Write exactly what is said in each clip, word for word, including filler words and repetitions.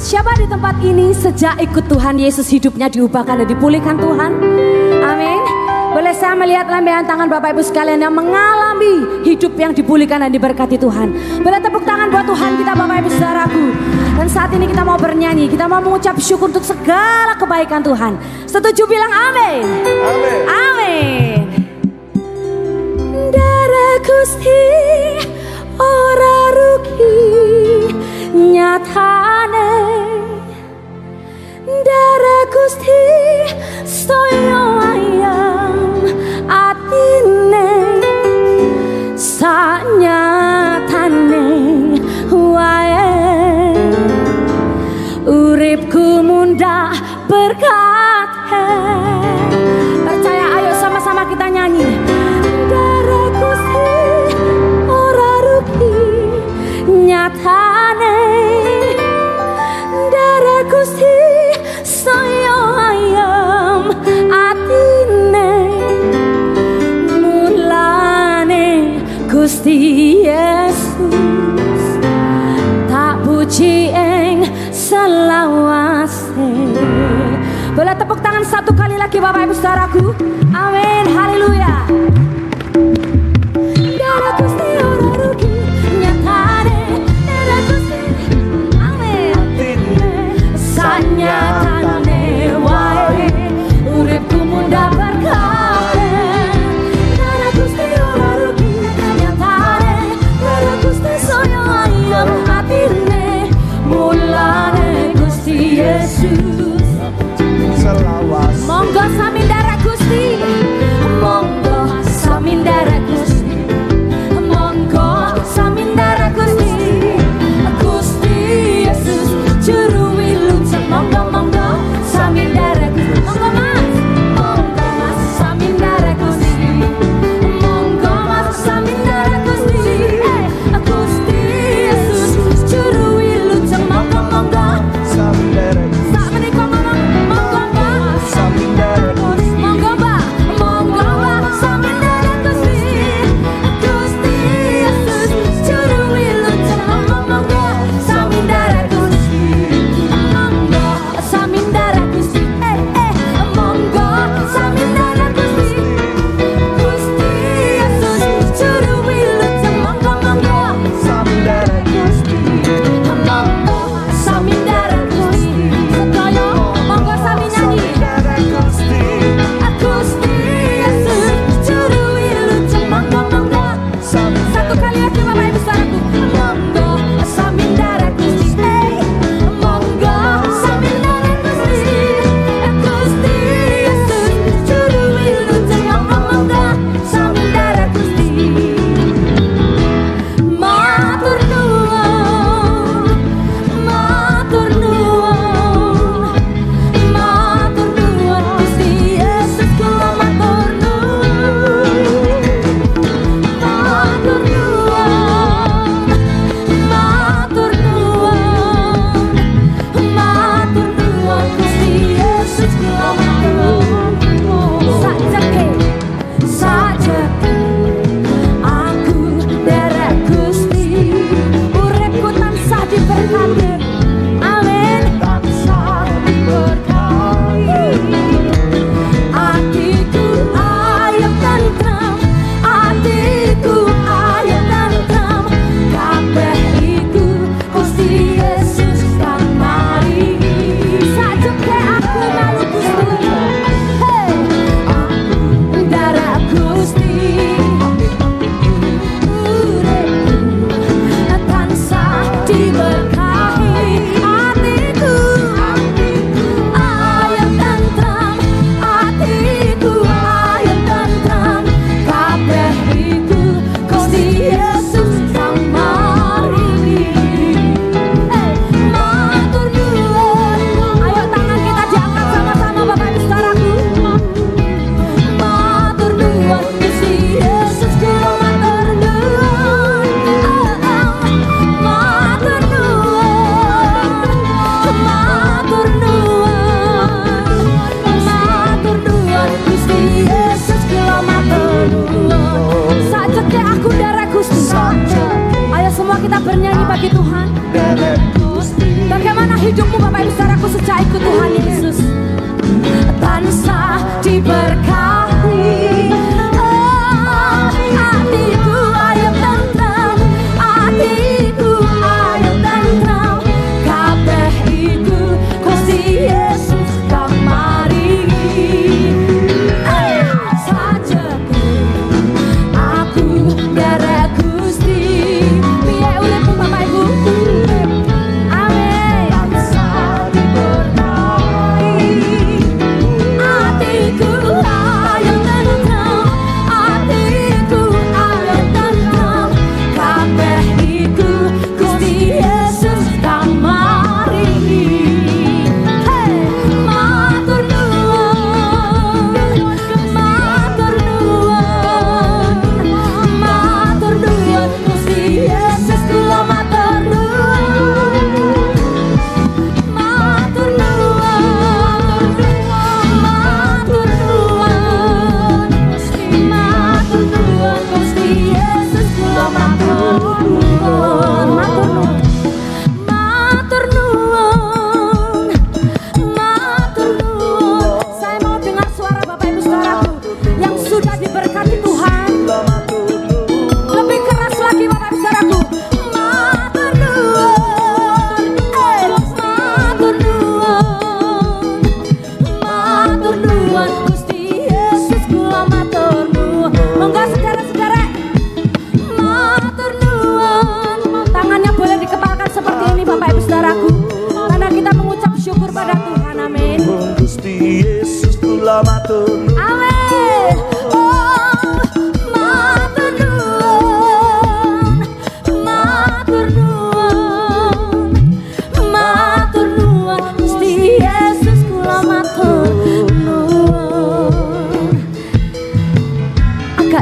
Siapa di tempat ini sejak ikut Tuhan Yesus hidupnya diubahkan dan dipulihkan Tuhan? Amin. Boleh saya melihat lambaian tangan Bapak Ibu sekalian yang mengalami hidup yang dipulihkan dan diberkati Tuhan. Boleh tepuk tangan buat Tuhan kita Bapak Ibu Saudaraku. Dan saat ini kita mau bernyanyi, kita mau mengucap syukur untuk segala kebaikan Tuhan. Setuju bilang amin. Amin. Amin. Darah Gusti ora rugi nyatane, darah Gusti soyo ayam atine sanyatane wae uripku munda berkat. Percaya, ayo sama-sama kita nyanyi. Darah Gusti ora rugi nyatane, darah Gusti saya ayam atine mulane Gusti Yesus tak puji eng selawase. Boleh tepuk tangan satu kali lagi Bapak Ibu Saudaraku. Amin, haleluya. Darah Gusti ora rugi nyatane, darah Gusti amin sanyatane wae uripku munda berkah. Darah Gusti ora rugi nyatane, darah Gusti soyo ayam atine mulane Gusti Yesus. Monggo sami darah Gusti, monggo sami darah Gusti, monggo sami darah Gusti, Gusti Yesus juru wilujeng. Monggo monggo sami darah Gusti, monggo mas, monggo mas sami darah Gusti, monggo mas sami darah Gusti, Gusti Yesus juru wilujeng. Monggo monggo sami darah Gusti. Bagaimana hidup hidupmu Bapak Ibu Saudaraku sejak ikut Tuhan Yesus. Tanpa diberkati hatiku ayam tentram, hatiku ayam tentram, kabeh iku Gusti Yesus kamari. Sajeku aku derek Gusti, piye uripmu Bapak Ibu?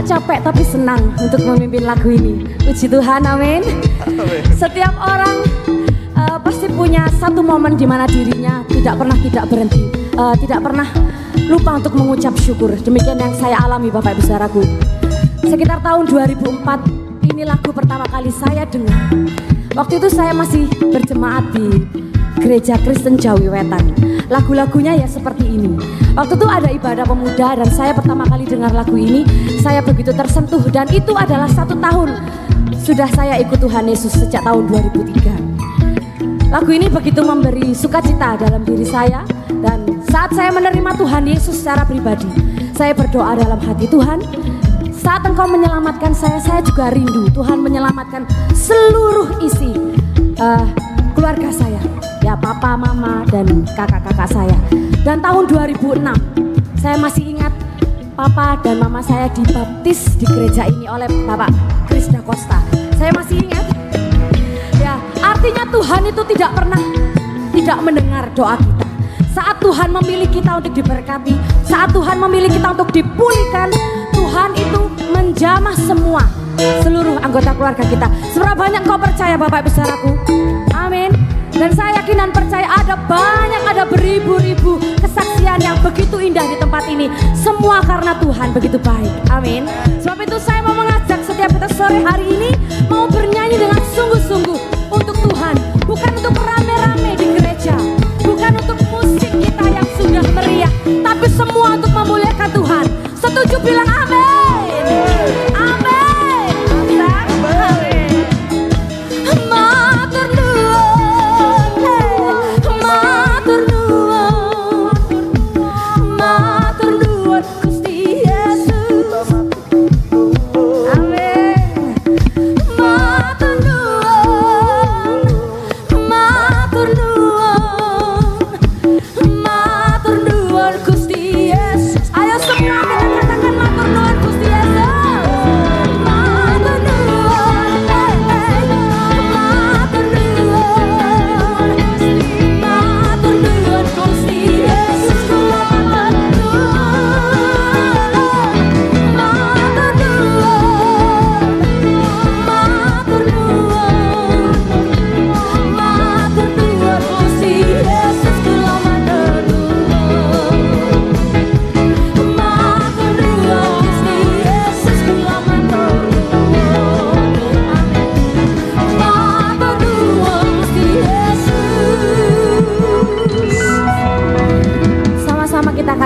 Capek tapi senang untuk memimpin lagu ini. Puji Tuhan, amin. Setiap orang uh, pasti punya satu momen di mana dirinya tidak pernah tidak berhenti, uh, tidak pernah lupa untuk mengucap syukur. Demikian yang saya alami Bapak Ibu Saudaraku. Sekitar tahun dua ribu empat ini lagu pertama kali saya dengar. Waktu itu saya masih berjemaat di Gereja Kristen Jawi Wetan. Lagu-lagunya ya seperti ini. Waktu itu ada ibadah pemuda dan saya pertama kali dengar lagu ini, saya begitu tersentuh, dan itu adalah satu tahun sudah saya ikut Tuhan Yesus sejak tahun dua ribu tiga. Lagu ini begitu memberi sukacita dalam diri saya, dan saat saya menerima Tuhan Yesus secara pribadi, saya berdoa dalam hati, Tuhan, saat Engkau menyelamatkan saya, saya juga rindu Tuhan menyelamatkan seluruh isi uh, keluarga saya. Ya, papa, mama, dan kakak-kakak saya. Dan tahun dua ribu enam saya masih ingat papa dan mama saya dibaptis di gereja ini oleh Bapak Chris Da Costa. Saya masih ingat. Ya, artinya Tuhan itu tidak pernah tidak mendengar doa kita. Saat Tuhan memilih kita untuk diberkati, saat Tuhan memilih kita untuk dipulihkan, Tuhan itu menjamah semua, seluruh anggota keluarga kita. Seberapa banyak kau percaya Bapak Ibu Saudaraku? Amin. Dan saya yakin dan percaya ada banyak, ada beribu-ribu kesaksian yang begitu indah di tempat ini. Semua karena Tuhan begitu baik. Amin. Sebab itu saya mau mengajak setiap kita sore hari ini mau bernyanyi dengan sungguh-sungguh untuk Tuhan. Bukan untuk rame-rame di gereja, bukan untuk musik kita yang sudah meriah, tapi semua untuk memuliakan Tuhan. Setuju bilang amin. Amin. Amin. Amin. Matur nuwun.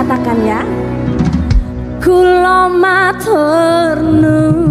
katakan ya, kula matur nuwun.